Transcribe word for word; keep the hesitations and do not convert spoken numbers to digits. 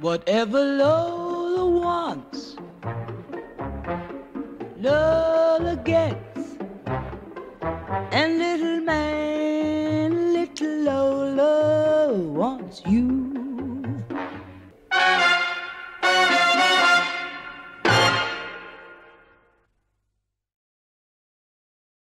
Whatever Lola wants, Lola gets. And little man, little Lola wants you.